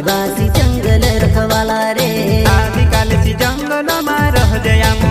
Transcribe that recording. आदिवासी जंगल रखवाला रे, आदिवासी जंगल में रह जाया।